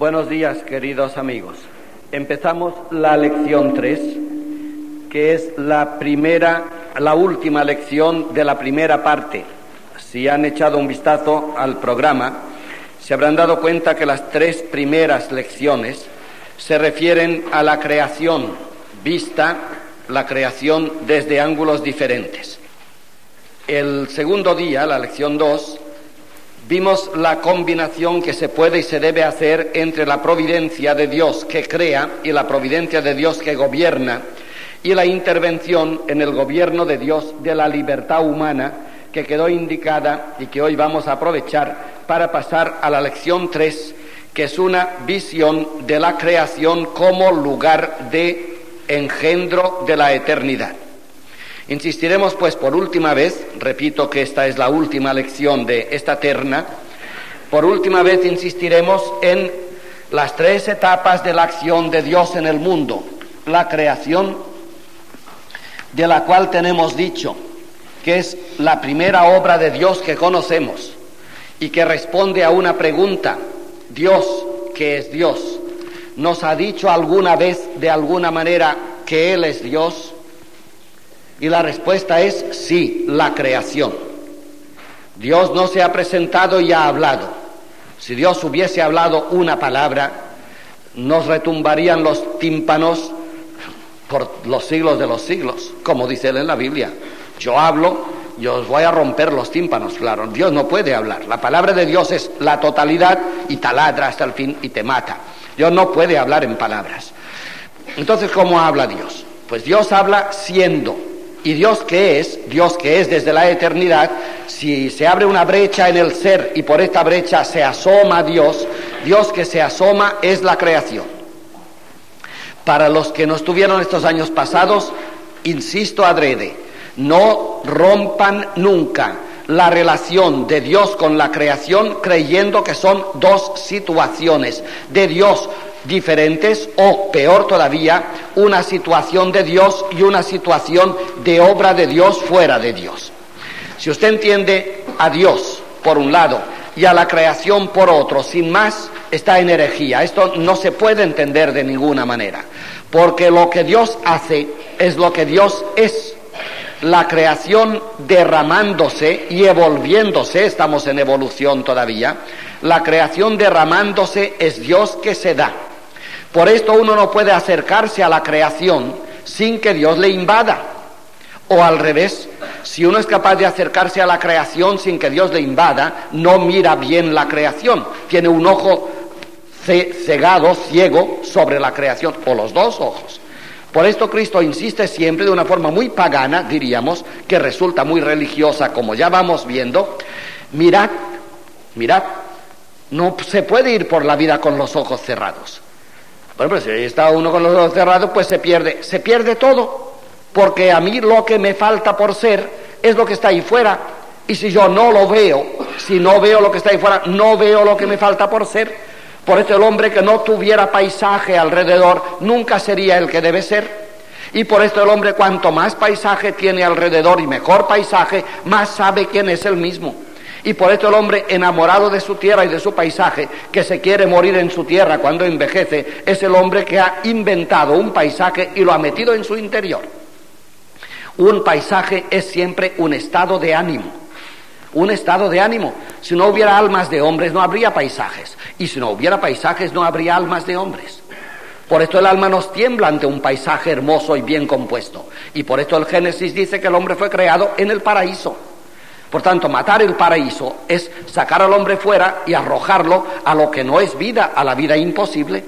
Buenos días, queridos amigos. Empezamos la lección 3, que es la última lección de la primera parte. Si han echado un vistazo al programa, se habrán dado cuenta que las tres primeras lecciones se refieren a la creación vista, la creación desde ángulos diferentes. El segundo día, la lección 2, vimos la combinación que se puede y se debe hacer entre la providencia de Dios que crea y la providencia de Dios que gobierna, y la intervención en el gobierno de Dios de la libertad humana, que quedó indicada y que hoy vamos a aprovechar para pasar a la lección 3, que es una visión de la creación como lugar de engendro de la eternidad. Insistiremos, pues, por última vez, repito que esta es la última lección de esta terna, por última vez insistiremos en las tres etapas de la acción de Dios en el mundo. La creación, de la cual tenemos dicho que es la primera obra de Dios que conocemos y que responde a una pregunta: Dios, que es Dios, ¿nos ha dicho alguna vez de alguna manera que Él es Dios? Y la respuesta es sí, la creación. Dios no se ha presentado y ha hablado. Si Dios hubiese hablado una palabra, nos retumbarían los tímpanos por los siglos de los siglos, como dice él en la Biblia. Yo hablo y os voy a romper los tímpanos. Claro, Dios no puede hablar. La palabra de Dios es la totalidad y taladra hasta el fin y te mata. Dios no puede hablar en palabras. Entonces, ¿cómo habla Dios? Pues Dios habla siendo. Y Dios que es desde la eternidad, si se abre una brecha en el ser y por esta brecha se asoma Dios, Dios que se asoma es la creación. Para los que no estuvieron estos años pasados, insisto adrede, no rompan nunca la relación de Dios con la creación creyendo que son dos situaciones de Dios diferentes, o peor todavía, una situación de Dios y una situación de obra de Dios fuera de Dios. Si usted entiende a Dios por un lado y a la creación por otro, sin más, está en herejía. Esto no se puede entender de ninguna manera, porque lo que Dios hace es lo que Dios es. La creación derramándose y evolviéndose, estamos en evolución todavía, la creación derramándose es Dios que se da. Por esto uno no puede acercarse a la creación sin que Dios le invada. O al revés, si uno es capaz de acercarse a la creación sin que Dios le invada, no mira bien la creación. Tiene un ojo ciego sobre la creación, o los dos ojos. Por esto Cristo insiste siempre, de una forma muy pagana, diríamos, que resulta muy religiosa, como ya vamos viendo: mirad, no se puede ir por la vida con los ojos cerrados. Bueno, pero si está uno con los ojos cerrados, pues se pierde todo, porque a mí lo que me falta por ser es lo que está ahí fuera, y si yo no lo veo, si no veo lo que está ahí fuera, no veo lo que me falta por ser. Por eso el hombre que no tuviera paisaje alrededor nunca sería el que debe ser. Y por esto el hombre, cuanto más paisaje tiene alrededor y mejor paisaje, más sabe quién es él mismo. Y por esto el hombre, enamorado de su tierra y de su paisaje, que se quiere morir en su tierra cuando envejece, es el hombre que ha inventado un paisaje y lo ha metido en su interior. Un paisaje es siempre un estado de ánimo. Un estado de ánimo. Si no hubiera almas de hombres, no habría paisajes. Y si no hubiera paisajes, no habría almas de hombres. Por esto el alma nos tiembla ante un paisaje hermoso y bien compuesto. Y por esto el Génesis dice que el hombre fue creado en el paraíso. Por tanto, matar el paraíso es sacar al hombre fuera y arrojarlo a lo que no es vida, a la vida imposible.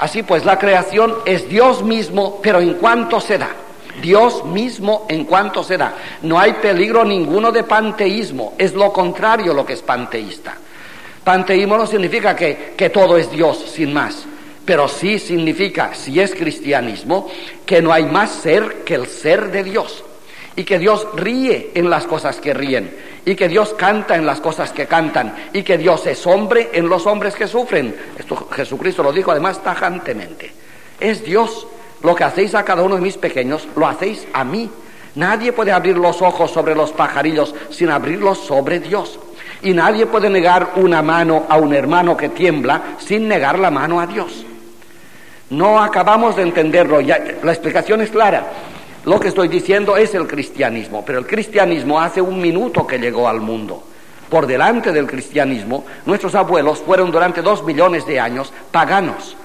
Así pues, la creación es Dios mismo, pero en cuanto se da. Dios mismo en cuanto se da. No hay peligro ninguno de panteísmo. Es lo contrario lo que es panteísta. Panteísmo no significa que todo es Dios sin más, pero sí significa, si es cristianismo, que no hay más ser que el ser de Dios, y que Dios ríe en las cosas que ríen, y que Dios canta en las cosas que cantan, y que Dios es hombre en los hombres que sufren. Esto Jesucristo lo dijo además tajantemente. Es Dios. Lo que hacéis a cada uno de mis pequeños, lo hacéis a mí. Nadie puede abrir los ojos sobre los pajarillos sin abrirlos sobre Dios. Y nadie puede negar una mano a un hermano que tiembla sin negar la mano a Dios. No acabamos de entenderlo, ya, la explicación es clara. Lo que estoy diciendo es el cristianismo, pero el cristianismo hace un minuto que llegó al mundo. Por delante del cristianismo, nuestros abuelos fueron durante 2 millones de años paganos.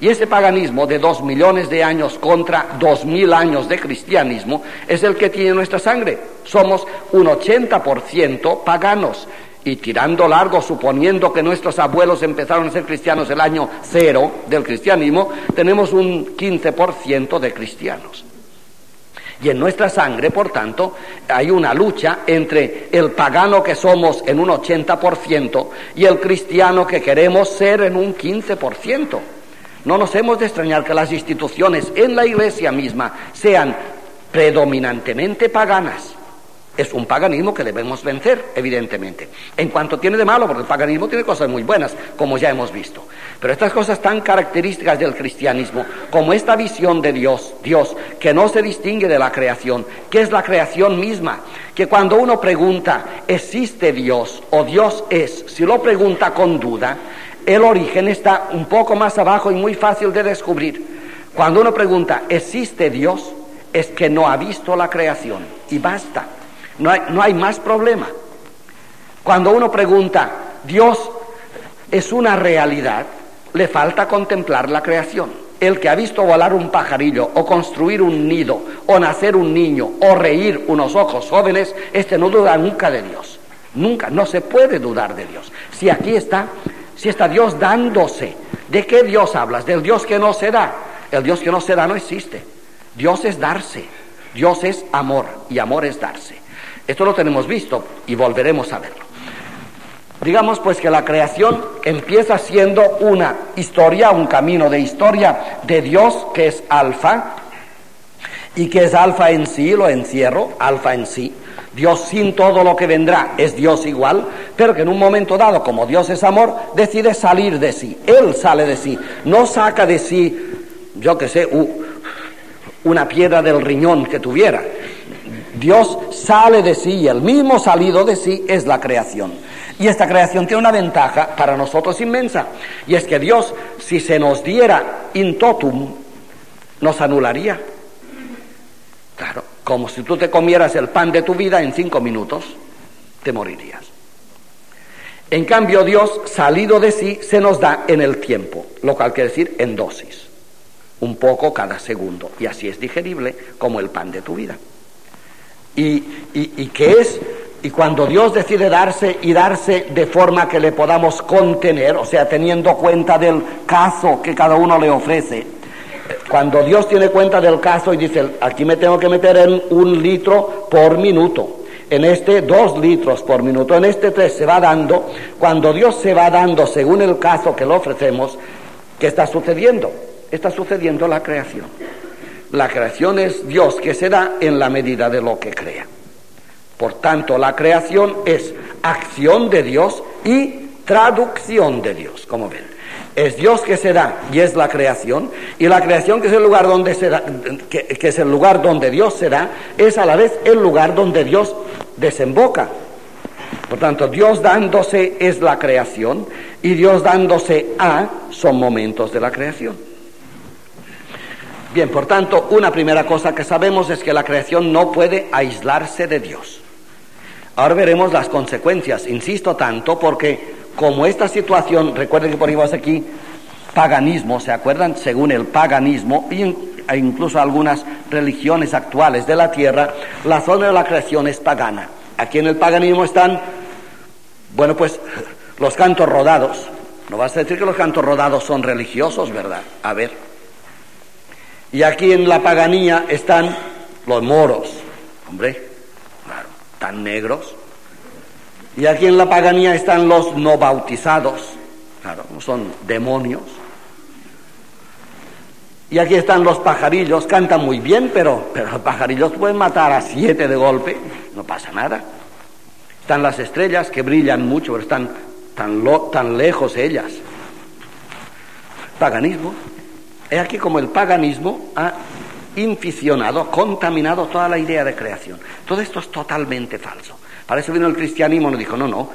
Y ese paganismo de 2 millones de años contra 2.000 años de cristianismo es el que tiene nuestra sangre. Somos un 80% paganos. Y tirando largo, suponiendo que nuestros abuelos empezaron a ser cristianos el año 0 del cristianismo, tenemos un 15% de cristianos. Y en nuestra sangre, por tanto, hay una lucha entre el pagano que somos en un 80% y el cristiano que queremos ser en un 15%. No nos hemos de extrañar que las instituciones en la Iglesia misma sean predominantemente paganas. Es un paganismo que debemos vencer, evidentemente. En cuanto tiene de malo, porque el paganismo tiene cosas muy buenas, como ya hemos visto. Pero estas cosas tan características del cristianismo, como esta visión de Dios, que no se distingue de la creación, que es la creación misma, que cuando uno pregunta, ¿existe Dios o Dios es? Si lo pregunta con duda, el origen está un poco más abajo y muy fácil de descubrir. Cuando uno pregunta, ¿existe Dios? Es que no ha visto la creación y basta. No hay más problema. Cuando uno pregunta, ¿Dios es una realidad?, le falta contemplar la creación. El que ha visto volar un pajarillo, o construir un nido, o nacer un niño, o reír unos ojos jóvenes, no duda nunca de Dios. Nunca, no se puede dudar de Dios. Si aquí está, si está Dios dándose, ¿de qué Dios hablas? Del Dios que no se da. El Dios que no se da no existe. Dios es darse. Dios es amor, y amor es darse. Esto lo tenemos visto y volveremos a verlo. Digamos pues que la creación empieza siendo una historia, un camino de historia de Dios que es alfa, y que es alfa en sí, lo encierro, alfa en sí. Dios sin todo lo que vendrá es Dios igual, pero que en un momento dado, como Dios es amor, decide salir de sí. Él sale de sí, no saca de sí, una piedra del riñón que tuviera. Dios sale de sí, y el mismo salido de sí es la creación. Y esta creación tiene una ventaja para nosotros inmensa, y es que Dios, si se nos diera in totum, nos anularía. Claro, como si tú te comieras el pan de tu vida en 5 minutos, te morirías. En cambio, Dios, salido de sí, se nos da en el tiempo, lo cual quiere decir en dosis, un poco cada segundo, y así es digerible como el pan de tu vida. Y cuando Dios decide darse, y darse de forma que le podamos contener, o sea, teniendo cuenta del caso que cada uno le ofrece, cuando Dios tiene cuenta del caso y dice, aquí me tengo que meter en 1 litro por minuto, en este 2 litros por minuto, en este 3, se va dando. Cuando Dios se va dando según el caso que le ofrecemos, ¿qué está sucediendo? Está sucediendo la creación. La creación es Dios que se da en la medida de lo que crea. Por tanto, la creación es acción de Dios y traducción de Dios, como ven. Es Dios que se da y es la creación, y la creación, que es el lugar donde se da, que es el lugar donde Dios se da, es a la vez el lugar donde Dios desemboca. Por tanto, Dios dándose es la creación, y Dios dándose a son momentos de la creación. Bien, por tanto, una primera cosa que sabemos es que la creación no puede aislarse de Dios. Ahora veremos las consecuencias. Insisto tanto porque, como esta situación, recuerden que ponemos aquí paganismo, ¿se acuerdan? Según el paganismo, e incluso algunas religiones actuales de la tierra, la zona de la creación es pagana. Aquí en el paganismo están, bueno, pues, los cantos rodados. No vas a decir que los cantos rodados son religiosos, ¿verdad? A ver. Y aquí en la paganía están los moros, hombre, claro, tan negros. Y aquí en la paganía están los no bautizados, claro, son demonios. Y aquí están los pajarillos, cantan muy bien, pero los pajarillos pueden matar a 7 de golpe, no pasa nada. Están las estrellas que brillan mucho, pero están tan lejos ellas. Paganismo. Es aquí como el paganismo ha inficionado, contaminado toda la idea de creación. Todo esto es totalmente falso. Para eso vino el cristianismo y nos dijo, no,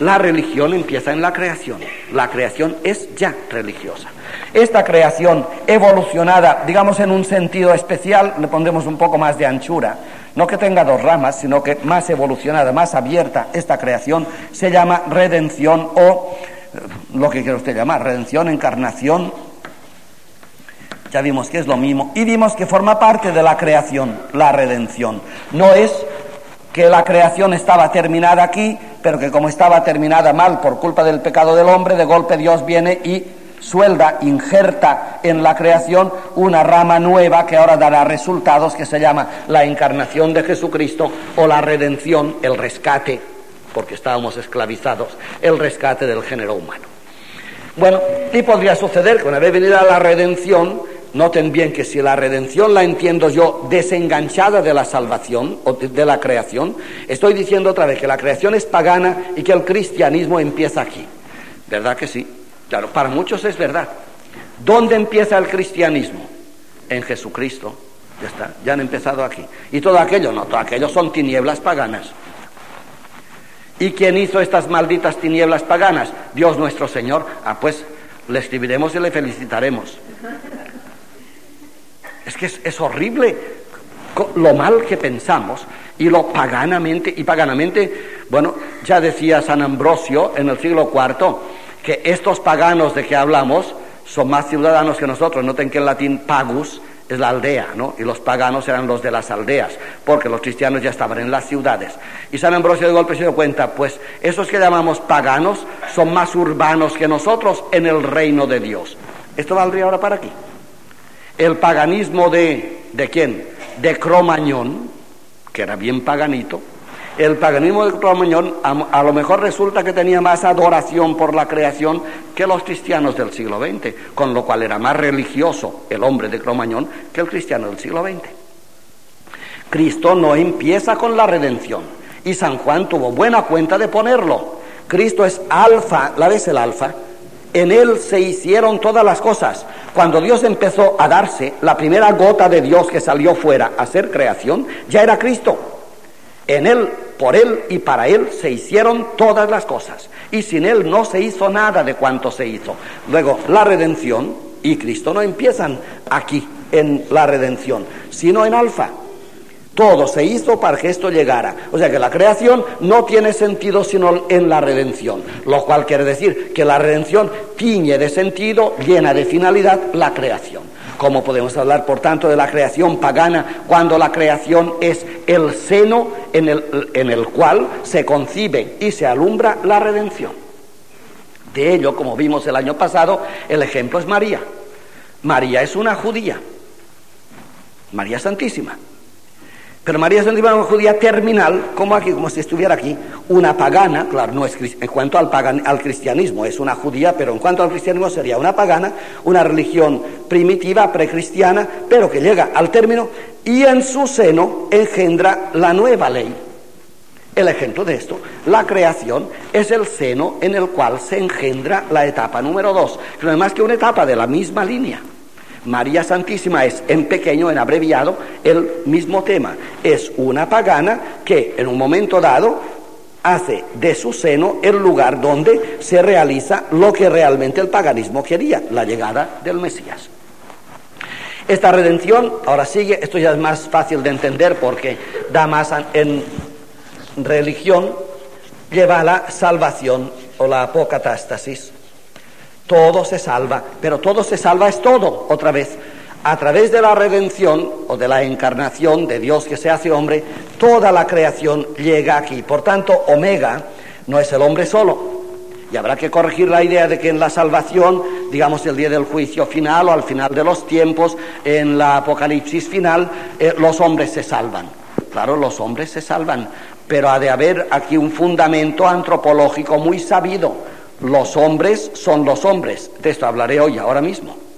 La religión empieza en la creación. La creación es ya religiosa. Esta creación evolucionada, digamos en un sentido especial, le pondremos un poco más de anchura, no que tenga dos ramas, sino que más evolucionada, más abierta, esta creación se llama redención, o lo que quiera usted llamar, redención, encarnación. Ya vimos que es lo mismo, y vimos que forma parte de la creación, la redención. No es que la creación estaba terminada aquí, pero que como estaba terminada mal por culpa del pecado del hombre, de golpe Dios viene y suelda, injerta en la creación una rama nueva que ahora dará resultados, que se llama la encarnación de Jesucristo, o la redención, el rescate, porque estábamos esclavizados, el rescate del género humano. Bueno, y podría suceder que una vez venida la redención, noten bien que si la redención la entiendo yo desenganchada de la salvación o de la creación, estoy diciendo otra vez que la creación es pagana y que el cristianismo empieza aquí. ¿Verdad que sí? Claro, para muchos es verdad. ¿Dónde empieza el cristianismo? En Jesucristo. Ya está, ya han empezado aquí. Y todo aquello, no, todo aquello son tinieblas paganas. ¿Y quién hizo estas malditas tinieblas paganas? Dios nuestro Señor. Ah, pues le escribiremos y le felicitaremos. Es que es horrible lo mal que pensamos y lo paganamente, bueno, ya decía San Ambrosio en el siglo IV... que estos paganos de que hablamos son más ciudadanos que nosotros. Noten que en latín pagus es la aldea, ¿no? Y los paganos eran los de las aldeas, porque los cristianos ya estaban en las ciudades. Y San Ambrosio de golpe se dio cuenta, pues esos que llamamos paganos son más urbanos que nosotros en el reino de Dios. Esto valdría ahora para aquí. El paganismo ¿de quién? De Cromañón, que era bien paganito. El paganismo de Cromañón a lo mejor resulta que tenía más adoración por la creación que los cristianos del siglo XX, con lo cual era más religioso el hombre de Cromañón que el cristiano del siglo XX. Cristo no empieza con la redención, y San Juan tuvo buena cuenta de ponerlo. Cristo es alfa, ¿la ves el alfa? En él se hicieron todas las cosas. Cuando Dios empezó a darse, la primera gota de Dios que salió fuera a ser creación, ya era Cristo. En él, por él y para él se hicieron todas las cosas, y sin él no se hizo nada de cuanto se hizo. Luego, la redención y Cristo no empiezan aquí, en la redención, sino en alfa. Todo se hizo para que esto llegara. O sea que la creación no tiene sentido sino en la redención, lo cual quiere decir que la redención tiñe de sentido, llena de finalidad la creación. ¿Cómo podemos hablar, por tanto, de la creación pagana cuando la creación es el seno en el cual se concibe y se alumbra la redención? De ello, como vimos el año pasado, el ejemplo es María. María es una judía, María Santísima. Pero María Santísima es una judía terminal, como aquí, como si estuviera aquí. Una pagana, claro, no es en cuanto al cristianismo, es una judía, pero en cuanto al cristianismo sería una pagana, una religión primitiva, precristiana, pero que llega al término y en su seno engendra la nueva ley. El ejemplo de esto, la creación es el seno en el cual se engendra la etapa número 2, que no es más que una etapa de la misma línea. María Santísima es, en pequeño, en abreviado, el mismo tema. Es una pagana que, en un momento dado, hace de su seno el lugar donde se realiza lo que realmente el paganismo quería, la llegada del Mesías. Esta redención, ahora sigue, esto ya es más fácil de entender porque da más en religión, lleva a la salvación o la apocatástasis. Todo se salva, pero todo se salva es todo, otra vez. A través de la redención o de la encarnación de Dios que se hace hombre, toda la creación llega aquí. Por tanto, omega no es el hombre solo. Y habrá que corregir la idea de que en la salvación, digamos el día del juicio final o al final de los tiempos, en la apocalipsis final, los hombres se salvan. Claro, los hombres se salvan, pero ha de haber aquí un fundamento antropológico muy sabido. Los hombres son los hombres. De esto hablaré hoy, ahora mismo.